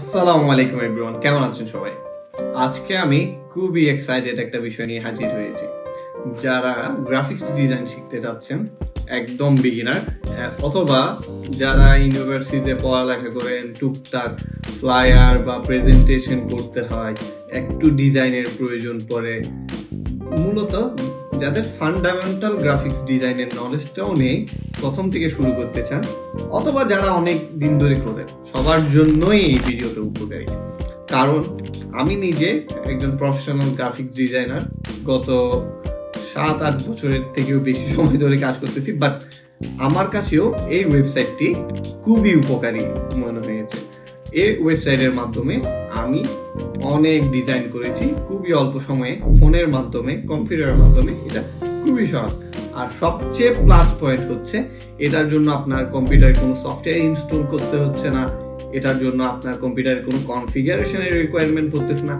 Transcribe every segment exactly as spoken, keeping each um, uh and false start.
আসসালামু আলাইকুম এভরিওয়ান, কেমন আছেন সবাই? আজকে আমি খুবই এক্সাইটেড একটা বিষয় নিয়ে হাজির হয়েছি। যারা গ্রাফিক্স ডিজাইন শিখতে চাচ্ছেন, একদম বিগিনার, অথবা যারা ইউনিভার্সিটিতে পড়ালেখা করেন, টুকটাক ফ্লায়ার বা প্রেজেন্টেশন করতে হয়, একটু ডিজাইনের প্রয়োজন পড়ে, মূলত যাদের ফান্ডামেন্টাল গ্রাফিক্স ডিজাইনের নলেজটাও নেই, প্রথম থেকে শুরু করতে চান, অথবা যারা অনেক দিন ধরে করেন, সবার জন্যই এই ভিডিওটা উপকারী। কারণ আমি নিজে একজন প্রফেশনাল গ্রাফিক্স ডিজাইনার, গত সাত আট বছরের থেকেও বেশি সময় ধরে কাজ করতেছি, বাট আমার কাছেও এই ওয়েবসাইটটি খুবই উপকারী মনে হয়েছে। এই ওয়েবসাইটের মাধ্যমে আমি অনেক ডিজাইন করেছি খুবই অল্প সময়ে, ফোনের মাধ্যমে, কম্পিউটারের মাধ্যমে, এটা খুবই সহজ। আর সবচেয়ে প্লাস পয়েন্ট হচ্ছে, এটার জন্য আপনার কম্পিউটারে কোনো সফটওয়্যার ইনস্টল করতে হচ্ছে না, এটার জন্য আপনার কম্পিউটারে কোনো কনফিগারেশনের রিকোয়ারমেন্ট করতেছে না।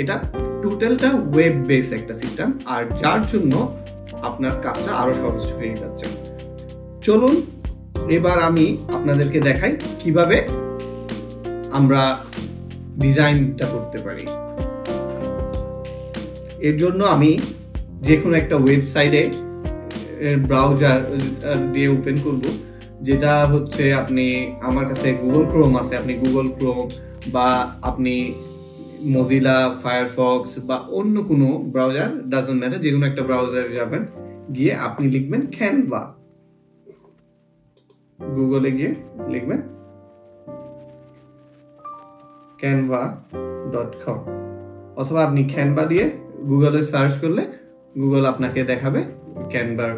এটা টোটালটা ওয়েব বেস একটা সিস্টেম, আর যার জন্য আপনার কাজটা আরও সহজ হয়ে যাচ্ছে। চলুন এবার আমি আপনাদেরকে দেখাই কিভাবে আমরা ডিজাইনটা করতে পারি। এর জন্য আমি যে কোনো একটা ওয়েবসাইটে ব্রাউজার দিয়ে ওপেন করব, যেটা হচ্ছে আপনি, আমার কাছে গুগল ক্রোম আছে, আপনি গুগল ক্রোম বা আপনি মজিলা ফায়ারফক্স বা অন্য কোনো ব্রাউজার, ডাজন্ট ম্যাটার, যে কোনো একটা ব্রাউজারে যাবেন, গিয়ে আপনি লিখবেন ক্যানভা, গুগলে গিয়ে লিখবেন ক্যানভা ডট কম, অথবা আপনি ক্যানভা দিয়ে গুগলে সার্চ করলে গুগল আপনাকে দেখাবে ক্যানভার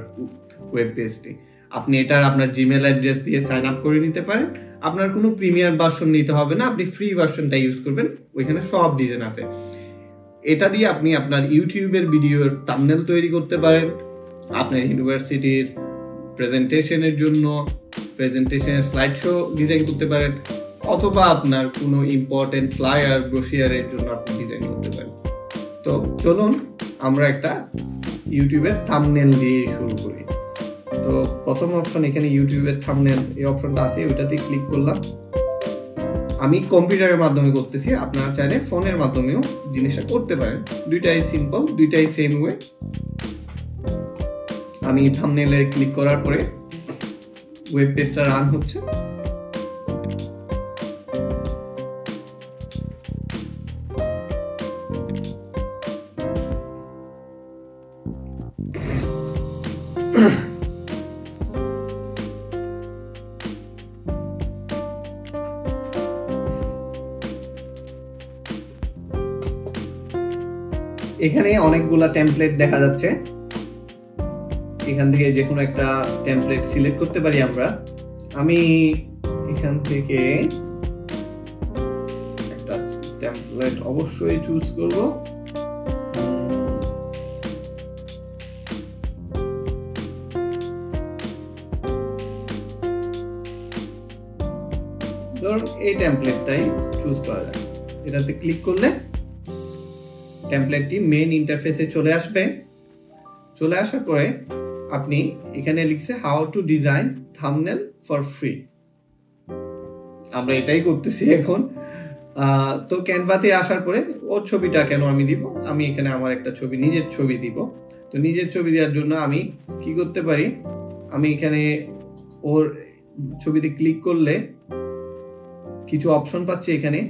ওয়েব পেজটি। আপনি এটার আপনার জিমেল অ্যাড্রেস দিয়ে সাইন আপ করে নিতে পারেন। আপনার কোনো প্রিমিয়ার ভার্সন নিতে হবে না, আপনি ফ্রি ভার্সনটা ইউজ করবেন, ওইখানে সব ডিজাইন আছে। এটা দিয়ে আপনি আপনার ইউটিউবের ভিডিওর থাম্বনেল তৈরি করতে পারেন, আপনার ইউনিভার্সিটির প্রেজেন্টেশনের জন্য প্রেজেন্টেশনের স্লাইড শো ডিজাইন করতে পারেন, অথবা আপনার কোনো ইম্পর্টেন্ট ফ্লায়ার, ব্রোশিয়ারের জন্য আপনি ডিজাইন করতে পারেন। তো চলুন আমরা একটা ইউটিউবের থাম্বনেল দিয়ে শুরু করি। তো প্রথম অপশন এখানে ইউটিউবের থাম্বনেল, এই অপশনটা আছে, ওইটাতে ক্লিক করলাম। আমি কম্পিউটারের মাধ্যমে করতেছি, আপনারা চাইলে ফোনের মাধ্যমেও জিনিসটা করতে পারেন, দুইটাই সিম্পল, দুইটাই সেম ওয়ে। আমি থাম্বনেলে ক্লিক করার পরে ওয়েব পেজটা রান হচ্ছে। এখানে অনেকগুলা টেমপ্লেট দেখা যাচ্ছে, এখান থেকে যে কোনো একটা টেমপ্লেট সিলেক্ট করতে পারি আমরা। আমি এখান থেকে একটা টেমপ্লেট অবশ্যই চুজ করব। ধরুন এই টেমপ্লেটটাই চুজ করা যায়, এটাতে ক্লিক করলে টেমপ্লেটটি মেইন ইন্টারফেসে চলে আসবে। চলে আসার পরে আপনি এখানে লিখছে how to design thumbnail for free, আমরা এটাই করতেছি এখন। তো ক্যানভাতে আসার পরে ওর ছবিটা কেন আমি দিব, আমি এখানে আমার একটা ছবি, নিজের ছবি দিব। তো নিজের ছবি দেওয়ার জন্য আমি কি করতে পারি, আমি এখানে ওর ছবিতে ক্লিক করলে কিছু অপশন পাচ্ছি এখানে।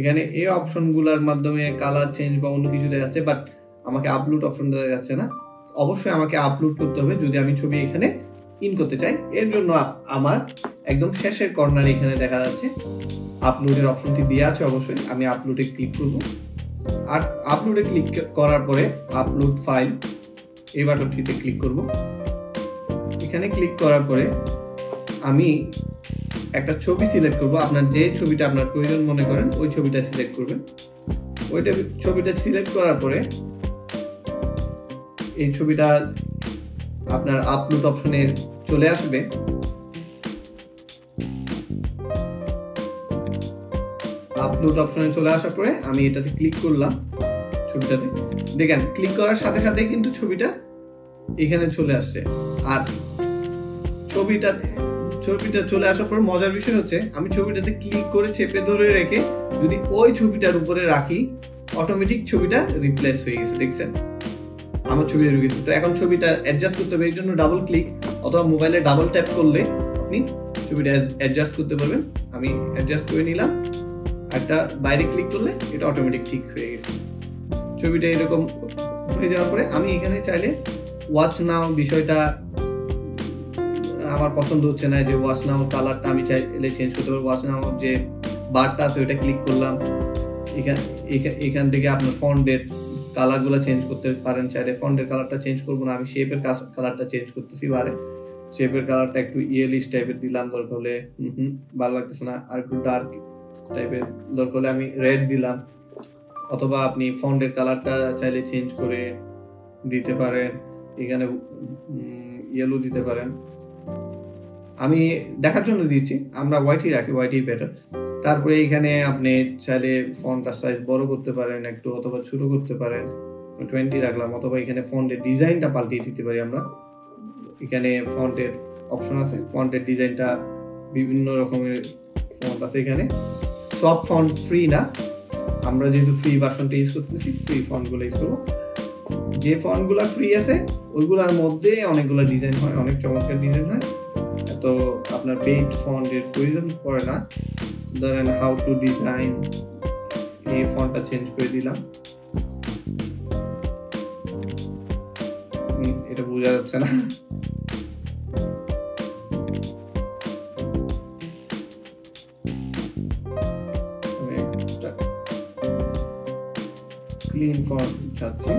এখানে এই অপশনগুলোর মাধ্যমে কালার চেঞ্জ বা অন্য কিছু দেখা যাচ্ছে, বাট আমাকে আপলোড অপশনটা দেখা যাচ্ছে না। অবশ্যই আমাকে আপলোড করতে হবে যদি আমি ছবি এখানে ইন করতে চাই। এর জন্য আমার একদম শেষের কর্নারে এখানে দেখা যাচ্ছে আপলোডের অপশনটি দেওয়া আছে, অবশ্যই আমি আপলোডে ক্লিক করব। আর আপলোডে ক্লিক করার পরে আপলোড ফাইল এই বাটনটিতে ক্লিক করব। এখানে ক্লিক করার পরে আমি একটা ছবি সিলেক্ট করব, আপনার যে ছবিটা আপনার প্রয়োজন মনে করেন ওই ছবিটা সিলেক্ট করবেন। ওইটা ছবিটা সিলেক্ট করার পরে এই ছবিটা আপনার আপলোড অপশনে চলে আসবে। আপলোড অপশনে চলে আসার পরে আমি এটাতে ক্লিক করলাম, ছবিটাতে দেখেন ক্লিক করার সাথে সাথে কিন্তু ছবিটা এখানে চলে আসছে। আর ছবিটাতে ছবিটা চলে আসার পর মজার বিষয় হচ্ছে আমি ছবিটাতে ক্লিক করে চেপে ধরে রেখে যদি ওই ছবিটার উপরে রাখি অটোমেটিক ছবিটা রিপ্লেস হয়ে গেছে, দেখছেন আমার ছবিটা ঢুকে গেছে। তো এখন ছবিটা অ্যাডজাস্ট করতে হবে, এর জন্য ডাবল ক্লিক অথবা মোবাইলে ডাবল ট্যাপ করলে আপনি ছবিটা অ্যাডজাস্ট করতে পারবেন। আমি অ্যাডজাস্ট করে নিলাম, একটা বাইরে ক্লিক করলে এটা অটোমেটিক ঠিক হয়ে গেছে। ছবিটা এরকম হয়ে যাওয়ার পরে আমি এখানে চাইলে ওয়াচ নাও বিষয়টা আমার পছন্দ হচ্ছে না, যে ওয়াচ নাও কালারটা আমি চাইলে চেঞ্জ করতে পারবো। ওয়াচ নাও যে বারটা আছে ওইটা ক্লিক করলাম, এখান এখান থেকে আপনার ফন্টের কালারগুলো চেঞ্জ করতে পারেন চাইলে। ফন্টের কালারটা চেঞ্জ করবো না, আমি শেপের কালারটা চেঞ্জ করতেছি। বারে শেপের কালারটা একটু ইয়েলিশ টাইপের দিলাম, দরকার হলে হম ভালো লাগতেছে না আর একটু ডার্ক টাইপের, দরকার হলে আমি রেড দিলাম। অথবা আপনি ফন্টের কালারটা চাইলে চেঞ্জ করে দিতে পারেন, এখানে ইয়েলো দিতে পারেন, আমি দেখার জন্য দিচ্ছি, আমরা হোয়াইটই রাখি, হোয়াইটই বেটার। তারপরে এখানে আপনি চাইলে ফন্টের সাইজ বড় করতে পারেন একটু, অথবা ছোট করতে পারেন, টোয়েন্টি রাখলাম। অথবা এখানে ফন্টের ডিজাইনটা পাল্টিয়ে দিতে পারি আমরা, এখানে ফন্টের অপশন আছে, ফন্টের ডিজাইনটা বিভিন্ন রকমের ফন্ট আছে এখানে, সব ফন্ট ফ্রি না, আমরা যেহেতু ফ্রি ভার্সনটা ইউজ করতেছি ফ্রি ফন্টগুলো ইউজ করবো। যে ফন্টগুলো ফ্রি আছে ওইগুলোর মধ্যে অনেকগুলো ডিজাইন হয়, অনেক চমৎকার ডিজাইন হয়, তো আপনার পেইড ফন্টের প্রয়োজন পড়ে না। ধরেন হাউ টু ডিজাইন, এই ফন্টটা চেঞ্জ করে দিলাম, এটা বোঝা যাচ্ছে না, ক্লিন ফন্ট চাচ্ছি।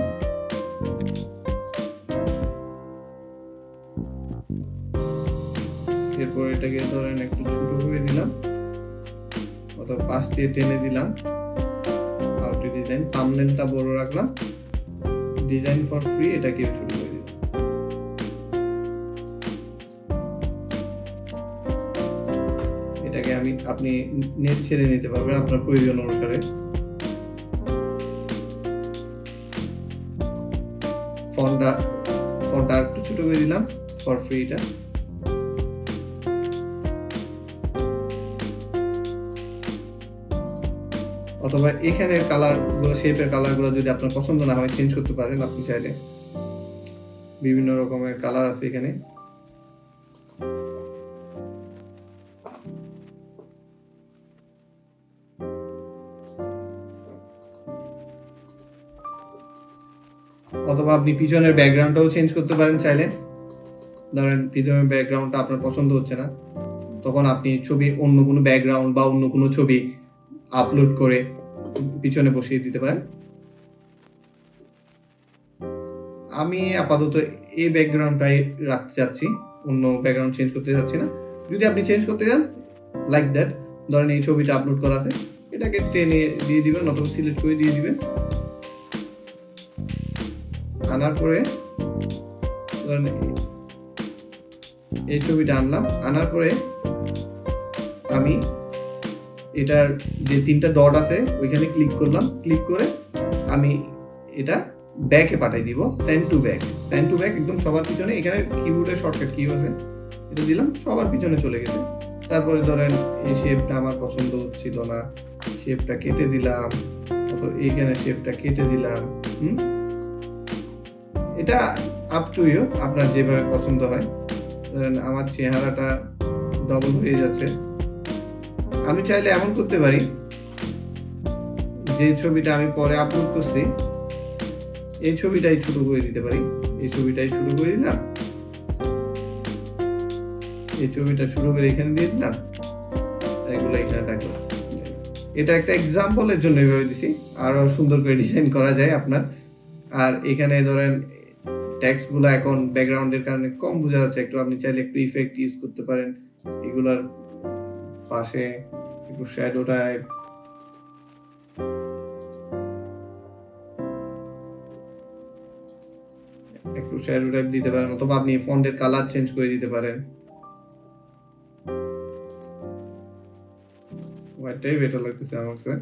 এরপর এটাকে ধরেন একটু ছোট করে দিলাম অথবা পাশ দিয়ে টেনে দিলাম, আউট ডিজাইন থাম্বনেলটা বড় রাখলাম, ডিজাইন ফর ফ্রি এটাকে ছোট করে দিলাম। এটাকে আমি আপনি নেট ছেড়ে নিতে পারবেন আপনার প্রয়োজন অনুসারে। ফন্টটা ফন্টটা একটু ছোট করে দিলাম ফর ফ্রিটা। অথবা এখানে কালার গুলো, শেপের কালার গুলো যদি আপনার পছন্দ না হয় চেঞ্জ করতে পারেন আপনি চাইলে, বিভিন্ন রকমের কালার আছে এখানে। অথবা আপনি পিছনের ব্যাকগ্রাউন্ডটাও চেঞ্জ করতে পারেন চাইলে। ধরেন পিছনের ব্যাকগ্রাউন্ডটা আপনার পছন্দ হচ্ছে না, তখন আপনি ছবি অন্য কোনো ব্যাকগ্রাউন্ড বা অন্য কোনো ছবি আপলোড করে পিছনে বসিয়ে দিতে পারেন। আমি আপাতত এই ব্যাকগ্রাউন্ডটাই রাখতে চাচ্ছি, অন্য ব্যাকগ্রাউন্ড চেঞ্জ করতে চাচ্ছি না। যদি আপনি চেঞ্জ করতে চান লাইক দ্যাট, ধরেন এই ছবিটা আপলোড করা আছে, এটাকে টেনে দিয়ে দিবেন অথবা সিলেক্ট করে দিয়ে দিবেন। আনার পরে ধরেন এই ছবিটা আনলাম, আনার পরে আমি এটার যে তিনটা ডট আছে ওইখানে ক্লিক করলাম, ক্লিক করে আমি এটা ব্যাকে পাঠিয়ে দিব, send to back. Send to back একদম সবার পিছনে, এখানে কিবোর্ডের শর্টকাট কি আছে এটা দিলাম, সবার পিছনে চলে গেছে। তারপরে ধরেন এই শেপটা আমার পছন্দ হচ্ছিল না, শেপটা কেটে দিলাম, অথবা এইখানে শেপটা কেটে দিলাম। হুম এটা আপ টু ইউ, আপনার যেভাবে পছন্দ হয়। ধরেন আমার চেহারাটা ডবল হয়ে যাচ্ছে, আমি চাইলে এমন করতে পারি যে ছবিটা আমি পরে আপলোড করছি এই ছবিটাই ছোট করে দিতে পারি, এই ছবিটাই ছোট করে দিলাম, এই ছবিটা ছোট করে এখানে দিয়ে দিলাম, এগুলো এখানে থাকলো। এটা একটা এক্সাম্পলের জন্য এইভাবে দিছি, আরো সুন্দর করে ডিজাইন করা যায় আপনার। আর এখানে ধরেন টেক্সট গুলো এখন ব্যাকগ্রাউন্ডের কারণে কম বোঝা যাচ্ছে একটু, আপনি চাইলে একটু ইফেক্ট ইউজ করতে পারেন, এগুলার পাশে একটু শ্যাডো টাইপ, একটু শ্যাডো টাইপ দিতে পারেন। অথবা আপনি ফন্টের কালার চেঞ্জ করে দিতে পারেন, হোয়াইটটাই বেটার লাগতেছে আমার কাছে,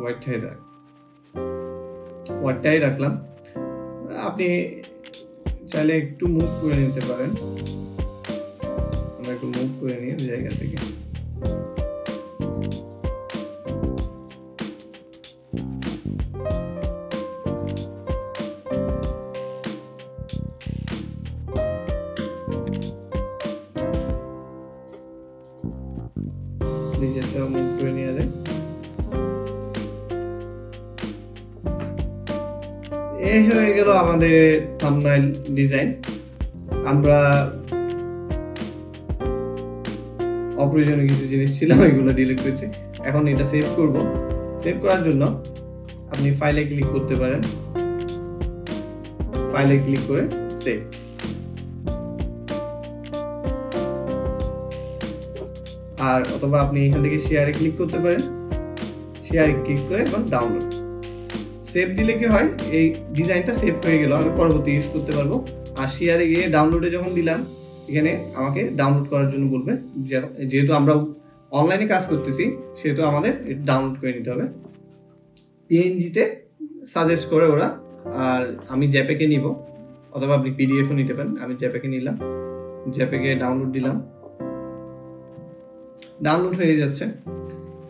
হোয়াইটটাই রাখ হোয়াইটটাই রাখলাম। আপনি তাহলে একটু মুভ করে নিতে পারেন আমরা একটু মুভ করে নিয়ে জায়গা থেকে যেটা মুভ করে নিয়ে যায় এই হয়ে গেল আমাদের থাম্বনেল ডিজাইন আমরা অপ্রয়োজনীয় কিছু জিনিস ছিল এগুলো ডিলিট করছি এখন এটা সেভ করব সেভ করার জন্য আপনি ফাইলে ক্লিক করতে পারেন ফাইলে ক্লিক করে সেভ আর অথবা আপনি এখান থেকে শেয়ারে ক্লিক করতে পারেন শেয়ারে ক্লিক করে এখন ডাউনলোড সেভ দিলে কি হয় এই ডিজাইনটা সেভ হয়ে গেল আমি পরবর্তীতে ইউজ করতে পারবো আর শেয়ারে গিয়ে ডাউনলোডে যখন দিলাম এখানে আমাকে ডাউনলোড করার জন্য বলবে যেহেতু আমরা অনলাইনে কাজ করতেছি সেহেতু আমাদের ডাউনলোড করে নিতে হবে পিএনজি তে সাজেস্ট করে ওরা আর আমি জেপিইজি নিব অথবা আপনি পিডিএফও নিতে পারেন আমি জেপিইজি নিলাম জেপিইজি ডাউনলোড দিলাম ডাউনলোড হয়ে যাচ্ছে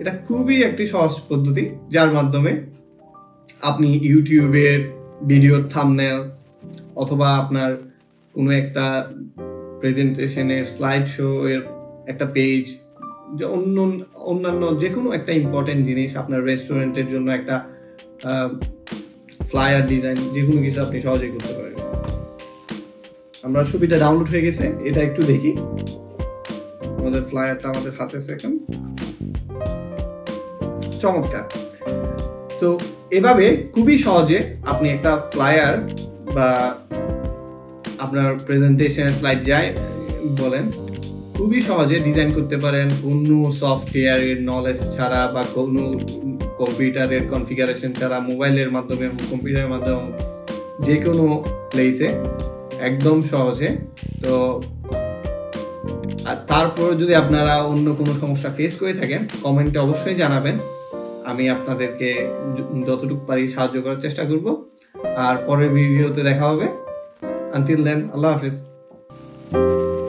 এটা খুবই একটি সহজ পদ্ধতি যার মাধ্যমে আপনি ইউটিউবের ভিডিওর থাম্বনেল অথবা আপনার কোনো একটা প্রেজেন্টেশনের স্লাইড শো এর একটা পেজ যা অন্য অন্যান্য যে কোনো একটা ইম্পর্টেন্ট জিনিস আপনার রেস্টুরেন্টের জন্য একটা ফ্লায়ার ডিজাইন যে কোনো কিছু আপনি সহজেই করতে পারেন আমরা ছবিটা ডাউনলোড হয়ে গেছে এটা একটু দেখি আমাদের ফ্লায়ারটা আমাদের হাতে সেকেন্ড চমৎকার তো এভাবে খুবই সহজে আপনি একটা ফ্লায়ার বা আপনার প্রেজেন্টেশন স্লাইড যায় বলেন খুবই সহজে ডিজাইন করতে পারেন কোনো সফটওয়্যারের নলেজ ছাড়া বা কোনো কম্পিউটারের কনফিগারেশন ছাড়া মোবাইলের মাধ্যমে কম্পিউটারের মাধ্যমে যে কোনো প্লেসে একদম সহজে তো আর তারপরে যদি আপনারা অন্য কোনো সমস্যা ফেস করে থাকেন কমেন্টে অবশ্যই জানাবেন আমি আপনাদেরকে যতটুকু পারি সাহায্য করার চেষ্টা করব আর পরের ভিডিওতে দেখা হবে Until then, Allah Hafiz.